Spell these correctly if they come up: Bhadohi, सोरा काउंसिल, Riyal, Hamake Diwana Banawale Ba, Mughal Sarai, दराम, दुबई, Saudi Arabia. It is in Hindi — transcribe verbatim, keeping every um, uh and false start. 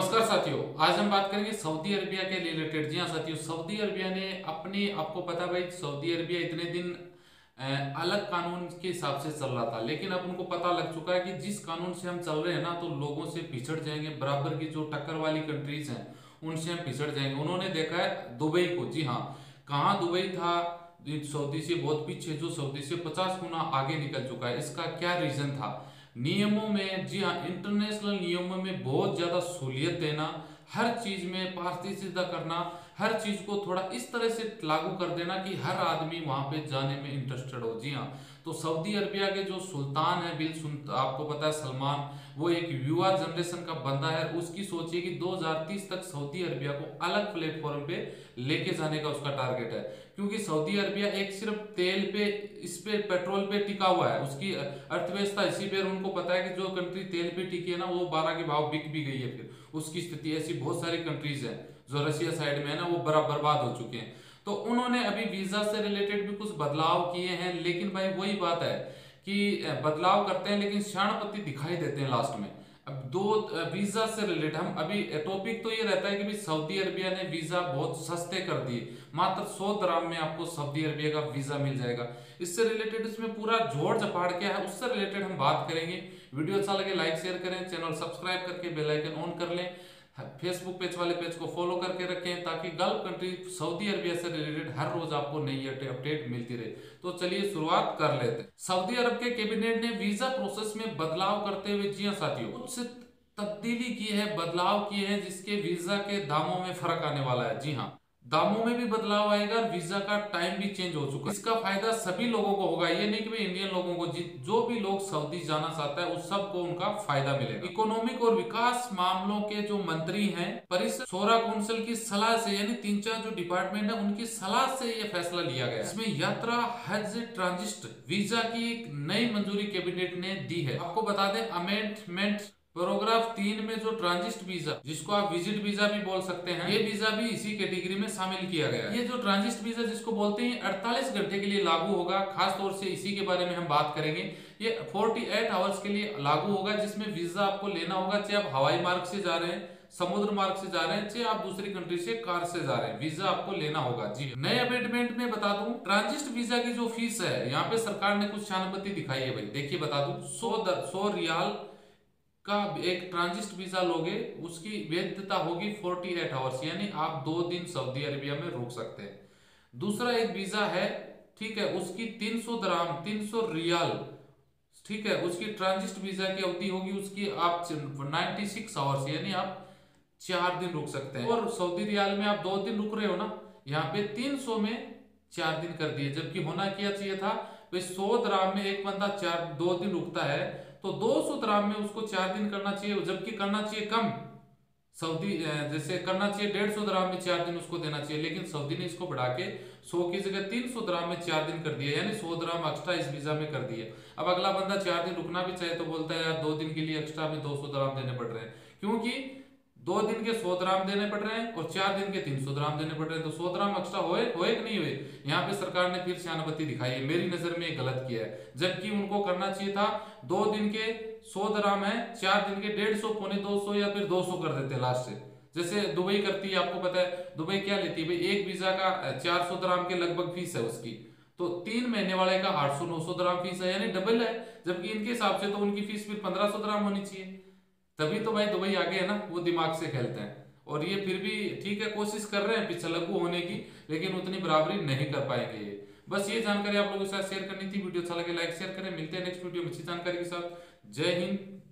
नमस्कार साथियों, आज हम बात करेंगे सऊदी अरबिया के रिलेटेड। जी हाँ साथियों, सऊदी अरबिया ने अपने, आपको पता भाई, सऊदी अरबिया इतने दिन अलग कानून के हिसाब से चल रहा था, लेकिन अब उनको पता लग चुका है कि जिस कानून से हम चल रहे हैं ना, तो लोगों से पिछड़ जाएंगे। बराबर की जो टक्कर वाली कंट्रीज हैं उनसे हम पिछड़ जाएंगे। उन्होंने देखा है दुबई को। जी हाँ, कहाँ दुबई था सऊदी से बहुत पीछे, जो सऊदी से पचास गुना आगे निकल चुका है। इसका क्या रीजन था? नियमों में, जी हाँ, इंटरनेशनल नियमों में बहुत ज़्यादा सहूलियत देना, हर चीज़ में पारदर्शिता करना, हर चीज़ को थोड़ा इस तरह से लागू कर देना कि हर आदमी वहाँ पे जाने में इंटरेस्टेड हो। जी हाँ, तो सऊदी अरबिया के जो सुल्तान है बिल सुन, आपको पता है सलमान, वो एक युवा जनरेशन का बंदा है। उसकी सोचिए कि दो हज़ार तीस तक सऊदी अरबिया को अलग प्लेटफॉर्म पे लेके जाने का उसका टारगेट है, क्योंकि सऊदी अरबिया एक सिर्फ तेल पे, इस पे, पेट्रोल पे टिका हुआ है उसकी अर्थव्यवस्था। इसी पर उनको पता है कि जो कंट्री तेल पे टिकी है ना, वो बारह के भाव बिक भी गई है। फिर उसकी स्थिति ऐसी बहुत सारी कंट्रीज है जो रशिया साइड में है ना, वो बड़ा बर्बाद हो चुके हैं। तो उन्होंने अभी वीजा से रिलेटेड भी कुछ बदलाव किए हैं, लेकिन भाई वही बात है कि बदलाव करते हैं लेकिन शरणपति दिखाई देते हैं लास्ट में। अब दो वीजा से रिलेटेड हम अभी टॉपिक तो ये रहता है कि भी सऊदी अरबिया ने वीजा बहुत सस्ते कर दिए, मात्र सौ दराम में आपको सऊदी अरबिया का वीजा मिल जाएगा। इससे रिलेटेड इसमें पूरा जोड़ झपाड़ क्या है, उससे रिलेटेड हम बात करेंगे। वीडियो अच्छा लगे लाइक शेयर करें, चैनल सब्सक्राइब करके बेल आइकन ऑन कर लें, फेसबुक पेज वाले पेज को फॉलो करके रखें, ताकि गल्फ कंट्री सऊदी अरबिया से रिलेटेड हर रोज आपको नई अपडेट मिलती रहे। तो चलिए शुरुआत कर लेते हैं। सऊदी अरब के कैबिनेट ने वीजा प्रोसेस में बदलाव करते हुए, जी हां साथियों, कुछ तब्दीली की है, बदलाव किए हैं, जिसके वीजा के दामों में फर्क आने वाला है। जी हाँ, दामों में भी बदलाव आएगा और वीजा का टाइम भी चेंज हो चुका है। इसका फायदा सभी लोगों को होगा, ये नहीं कि इंडियन लोगों को, जो भी लोग सऊदी जाना चाहता है उस सब को उनका फायदा मिलेगा। इकोनॉमिक और विकास मामलों के जो मंत्री हैं परिषद सोरा काउंसिल की सलाह से, यानी तीन चार जो डिपार्टमेंट है उनकी सलाह से यह फैसला लिया गया। इसमें यात्रा, हज, ट्रांजिट वीजा की एक नई मंजूरी कैबिनेट ने दी है। आपको बता दें, अमेंडमेंट पैराग्राफ तीन में जो ट्रांजिट वीजा, जिसको आप विजिट वीजा भी बोल सकते हैं, ये वीजा भी इसी कैटेगरी में शामिल किया गया है। ये जो ट्रांजिट वीजा जिसको बोलते हैं, अड़तालीस घंटे के लिए लागू होगा। खासतौर से इसी के बारे में हम बात करेंगे। ये अड़तालीस आवर्स के लिए लागू होगा, जिसमें वीजा आपको लेना होगा, चाहे आप हवाई मार्ग से जा रहे हैं, समुद्र मार्ग से जा रहे हैं, चाहे आप दूसरी कंट्री से कार से जा रहे हैं, वीजा आपको लेना होगा। जी, नए अमेंडमेंट में बता दूं, ट्रांजिट वीजा की जो फीस है, यहाँ पे सरकार ने कुछ शानपति दिखाई है भाई। देखिए बता दूं, सौ सौ रियाल का एक ट्रांजिट वीजा लोगे, उसकी वैधता होगी अड़तालीस आवर्स, यानी आप दो दिन सऊदी अरबिया में रुक सकते हैं। दूसरा एक वीजा है, ठीक है, उसकी तीन सौ दराम, तीन सौ रियाल, ठीक है, उसकी ट्रांजिट वीजा की अवधि होगी, उसकी आप छियानवे आवर्स, यानी आप चार दिन रुक सकते हैं। और सऊदी रियाल में आप दो दिन रुक रहे हो ना, यहाँ पे तीन सौ में चार दिन कर दिए, जबकि होना क्या चाहिए था, सौ दराम में एक बंदा चार दो दिन रुकता है, तो दो सौ दराम में उसको चार दिन करना चाहिए, जबकि करना चाहिए कम, सऊदी जैसे करना चाहिए डेढ़ सौ दराम में चार दिन उसको देना चाहिए, लेकिन सऊदी ने इसको बढ़ा के सौ की जगह तीन सौ दराम में चार दिन कर दिया, यानी सौ दराम एक्स्ट्रा इस वीजा में कर दिया। अब अगला बंदा चार दिन रुकना भी चाहे तो बोलता है यार दो दिन के लिए एक्स्ट्रा में दो सौ दराम देने पड़ रहे हैं, क्योंकि दो दिन के सौ दराम देने पड़ रहे हैं और चार दिन के तीन सौ दराम देने पड़ रहे हैं, तो सौ दराम एक्स्ट्रा होए होए कि नहीं हुए, यहाँ पे सरकार ने फिर सहानुभूति दिखाई है। मेरी नजर में ये गलत किया है, जबकि उनको करना चाहिए था दो दिन के सौ दराम है, चार दिन के डेढ़ सौ, पौने दो सौ, या फिर दो सौ कर देते लास्ट से, जैसे दुबई करती है। आपको पता है दुबई क्या लेती है भाई, एक वीजा का चार सौ दराम के लगभग फीस है उसकी, तो तीन महीने वाले का आठ सौ नौ सौ दराम फीस है, यानी डबल है, जबकि इनके हिसाब से तो उनकी फीस फिर पंद्रह सौ दराम होनी चाहिए। तभी तो भाई दुबई आगे है ना, वो दिमाग से खेलते हैं, और ये फिर भी ठीक है कोशिश कर रहे हैं पिछलग्गू होने की, लेकिन उतनी बराबरी नहीं कर पाएंगे। ये बस ये जानकारी आप लोगों के साथ शेयर करनी थी। वीडियो अच्छा लगे लाइक शेयर करें, मिलते हैं नेक्स्ट वीडियो में अच्छी जानकारी के साथ। जय हिंद।